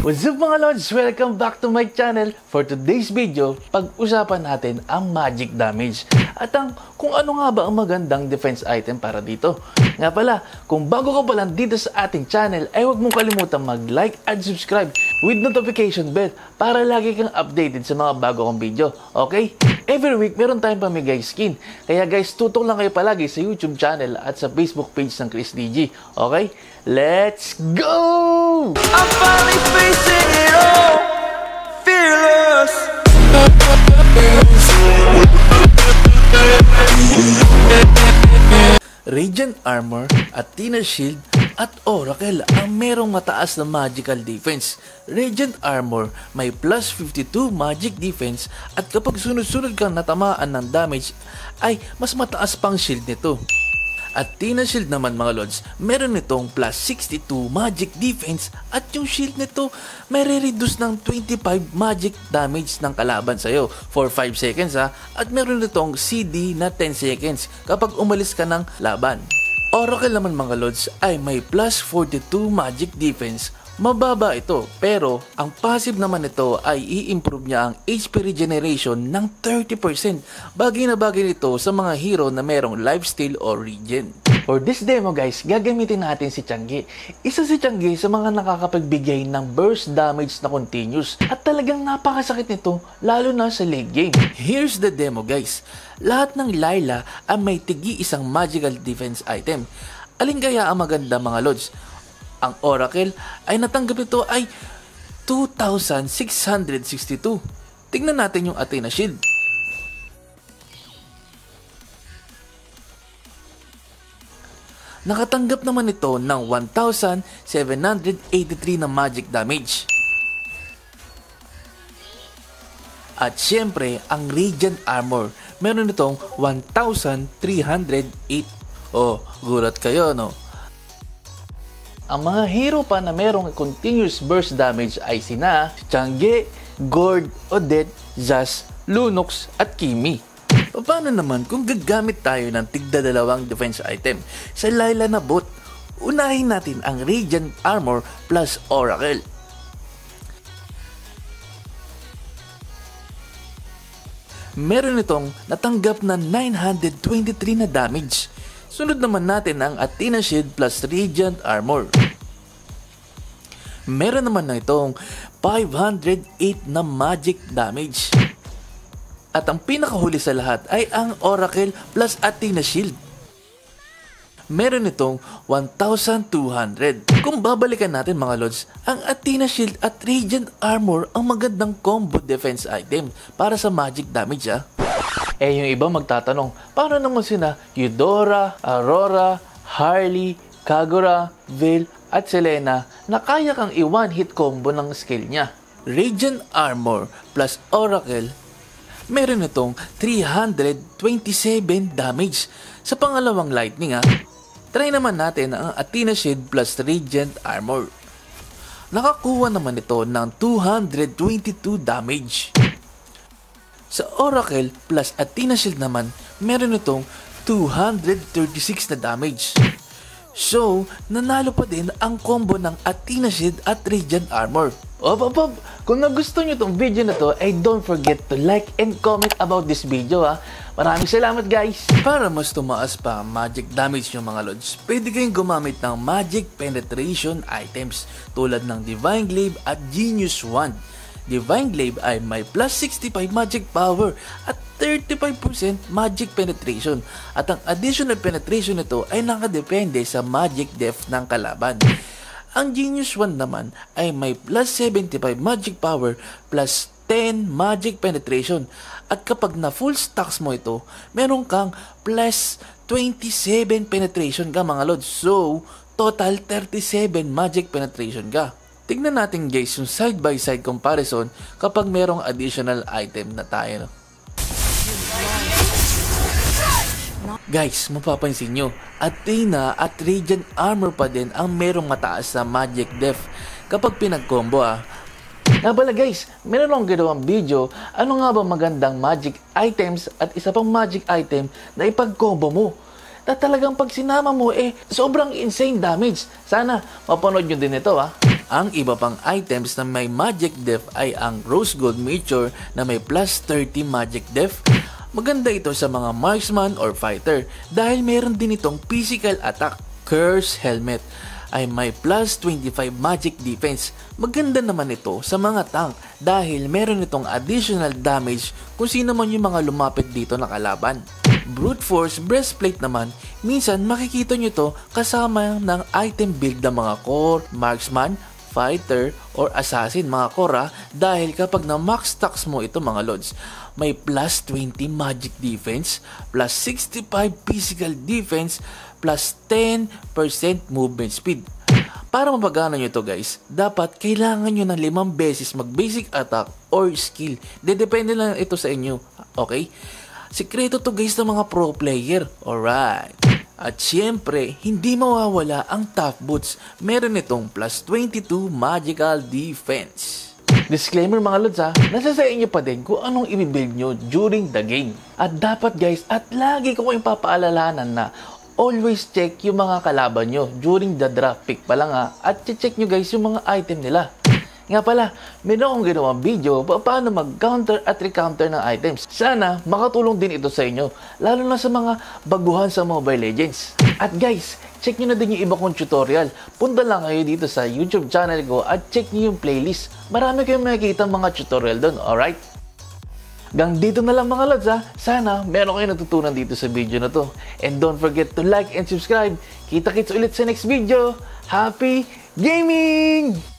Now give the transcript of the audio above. What's up mga Lords? Welcome back to my channel. For today's video, pag-usapan natin ang magic damage at ang kung ano nga ba ang magandang defense item para dito. Nga pala, kung bago ka pa lang dito sa ating channel, ay huwag mong kalimutan mag-like at subscribe with notification bell para lagi kang updated sa mga bago kong video. Okay? Every week, meron tayong pamigay skin. Kaya guys, tutok lang kayo palagi sa YouTube channel at sa Facebook page ng Cris DIGI. Okay? Let's go! I'm finally facing it all, fearless. Radiant Armor, Athena's Shield, at Oracle ang merong mataas na magical defense. Radiant Armor may plus 52 magic defense at kapag sunod-sunod kang natamaan ng damage ay mas mataas pang shield nito. Athena's Shield naman mga Lords, meron nitong plus 62 magic defense at yung shield nito may re-reduce ng 25 magic damage ng kalaban sa'yo for 5 seconds at meron nitong CD na 10 seconds kapag umalis ka ng laban. Oracle naman mga Lords ay may plus 42 magic defense. Mababa ito pero ang passive naman nito ay i-improve niya ang HP regeneration ng 30%. Bagay na bagay nito sa mga hero na merong lifesteal o regen. For this demo guys, gagamitin natin si Chang'e. Isa si Chang'e sa mga nakakapagbigay ng burst damage na continuous at talagang napakasakit nito lalo na sa late game. Here's the demo guys. Lahat ng Layla ay may tigi isang magical defense item. Alin kaya ang maganda mga Lords? Ang Oracle ay natanggap nito ay 2,662. Tingnan natin yung Athena's Shield. Nakatanggap naman ito ng 1,783 na magic damage. At syempre, ang Radiant Armor, meron itong 1,308. Oh, gulat kayo, no? Ang mga hero pa na merong continuous burst damage ay sina Chang'e, Gord, Odette, Zas, Lunox, at Kimi. Paano naman kung gagamit tayo ng tigdadalawang defense item? Sa Layla na bot, unahin natin ang Radiant Armor plus Oracle. Meron itong natanggap na 923 na damage. Sunod naman natin ang Athena's Shield plus Radiant Armor. Meron naman na itong 508 na magic damage. At ang pinakahuli sa lahat ay ang Oracle plus Athena's Shield. Meron itong 1,200. Kung babalikan natin mga Lords, ang Athena's Shield at Radiant Armor ang magandang combo defense item para sa magic damage Eh yung iba magtatanong, paano naman sina Eudora, Aurora, Harley, Kagura, Veil at Selena na kaya kang i-one hit combo ng skill niya? Radiant Armor plus Oracle, meron itong 327 damage. Sa pangalawang lightning try naman natin ang Athena's Shield plus Radiant Armor. Nakakuha naman ito ng 222 damage. Sa Oracle plus Athena's Shield naman, meron itong 236 na damage. So, nanalo pa din ang combo ng Athena's Shield at Radiant Armor. Kung nagustuhan nyo itong video na to, ay don't forget to like and comment about this video Maraming salamat guys! Para mas tumaas pa ang magic damage nyo mga Lords, pwede kayong gumamit ng magic penetration items tulad ng Divine Glaive at Genius Wand. Divine Glaive ay may plus 65 magic power at 35% magic penetration at ang additional penetration nito ay nakadepende sa magic depth ng kalaban. Ang Genius Wand naman ay may plus 75 magic power plus 10 magic penetration at kapag na full stacks mo ito, meron kang plus 27 penetration ka mga Lords. So, total 37 magic penetration ka. Tignan natin guys yung side-by-side comparison kapag merong additional item na tayo. Guys, mapapansin nyo, Athena at Radiant Armor pa din ang merong mataas na magic depth kapag pinag-combo Nabala guys, meron akong ginawang video, ano nga ba magandang magic items at isa pang magic item na ipag-combo mo na talagang pag sinama mo sobrang insane damage. Sana mapanood nyo din ito Ang iba pang items na may magic def ay ang Rose Gold Mature na may plus 30 magic def. Maganda ito sa mga marksman or fighter dahil meron din itong physical attack. Curse helmet ay may plus 25 magic defense. Maganda naman ito sa mga tank dahil meron itong additional damage kung sino man yung mga lumapit dito na kalaban. Brute force breastplate naman, minsan makikita nyo to kasama ng item build ng mga core, marksman, fighter, or assassin mga kora dahil kapag na max stacks mo ito mga lods, may plus 20 magic defense, plus 65 physical defense, plus 10% movement speed. Para mapagana nyo ito guys, dapat kailangan nyo ng 5 beses mag basic attack or skill. Depende lang ito sa inyo, okay? Sikreto to guys ng mga pro player, alright? At syempre, hindi mawawala ang tough boots. Meron itong plus 22 magical defense. Disclaimer mga lods ha, nasa sa inyo pa din kung anong i-build nyo during the game. At dapat guys, at lagi ko kayong papaalalahanan na always check yung mga kalaban nyo during the draft pick pa lang ha. At check nyo guys yung mga item nila. Nga pala, meron akong ginawang video paano mag-counter at recounter ng items. Sana makatulong din ito sa inyo, lalo na sa mga baguhan sa Mobile Legends. At guys, check nyo na din yung iba kong tutorial. Punta lang kayo dito sa YouTube channel ko at check nyo yung playlist. Marami kayong makikita mga tutorial doon, alright? Hanggang dito na lang mga lods ha. Sana meron kayo natutunan dito sa video na to. And don't forget to like and subscribe. Kita-kits ulit sa next video. Happy gaming!